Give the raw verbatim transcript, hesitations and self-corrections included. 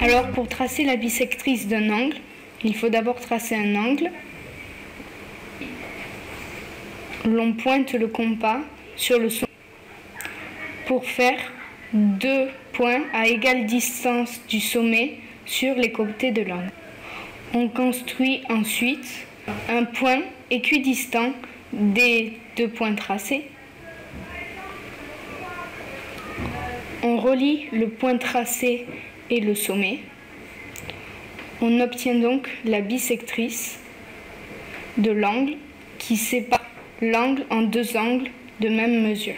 Alors pour tracer la bisectrice d'un angle, il faut d'abord tracer un angle. L'on pointe le compas sur le sommet pour faire deux points à égale distance du sommet sur les côtés de l'angle. On construit ensuite un point équidistant des deux points tracés. On relie le point tracé et le sommet. On obtient donc la bisectrice de l'angle qui sépare l'angle en deux angles de même mesure.